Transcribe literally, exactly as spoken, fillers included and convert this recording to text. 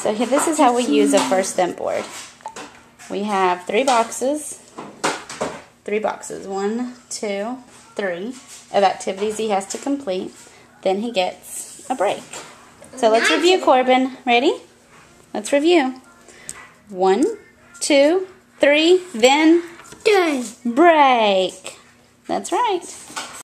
So here, this is how we use a first stem board. We have three boxes, three boxes, one, two, three, of activities he has to complete. Then he gets a break. So let's review, Corbin. Ready? Let's review. One, two, three, then done. Break. That's right.